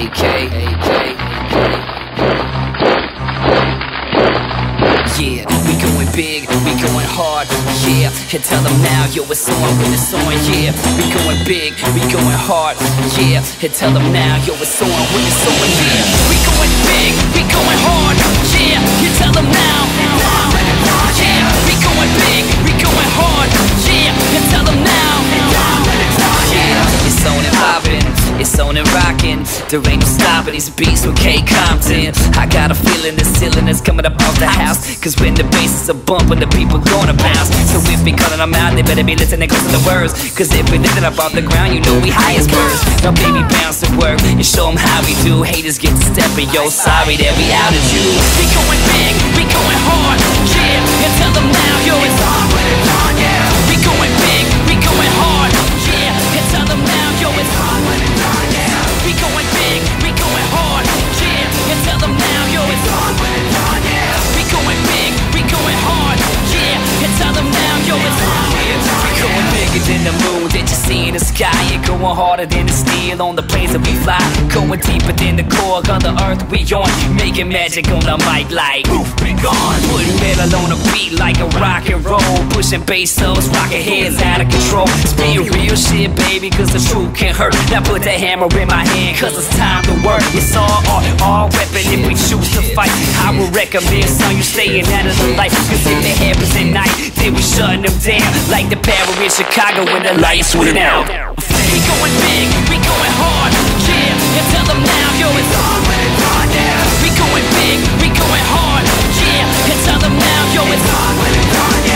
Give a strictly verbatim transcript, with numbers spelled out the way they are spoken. A K, A K. Yeah, we going big, we going hard, yeah. And tell them now, yo, it's on when it's on, yeah. We going big, we going hard, yeah. And tell them now, yo, it's on when it's on, yeah. We going big, we going hard, yeah. You tell them now, now, yeah. We going big, we going hard, yeah. And tell them now, now, yeah. It's on and poppin', it's on and rockin'. There ain't no stoppin' these beats with K Compton. I got a feeling the cylinders coming up off the house, cause when the bass is a bumpin', the people gonna bounce. So if we callin' them out, they better be listening close to the words, cause if we lift it up off the ground, you know we high as birds. Now baby, bounce to work and show them how we do. Haters get to steppin', yo, sorry that we outed you. We going big, we going hard, yeah. And tell them now, yo, it's on when it's on, yeah. We going big, we going hard, yeah. And tell them now, yo, it's on when it's on, yeah. We going big, we going hard, yeah. And tell them now, yo, it's on when it's on, yeah. We going big, we going hard, yeah. And tell them now, yo, it's on when it's on, yeah. We going bigger than the moon that you see in the sky. You're going harder than the steel on the planes that we fly. Going deeper than the core of the earth we on. Making magic on the mic like poof, be gone. Putting metal on a beat like a rock and roll. Pushing bass solos, rocking heads out of control. Spin real shit, baby, cause the truth can hurt. Now put that hammer in my hand, cause it's time to work. It's all art, all weapon, if we choose to fight. I would recommend, son, you staying out of the light. Cause if it happens at night, then we shutting them down. Like the barrel in Chicago when the lights went out. We going big, we going hard, yeah. And tell them now, yo, it's on when it's on, yeah. We going big, we going hard, yeah. And tell them now, yo, it's on when it's on, yeah.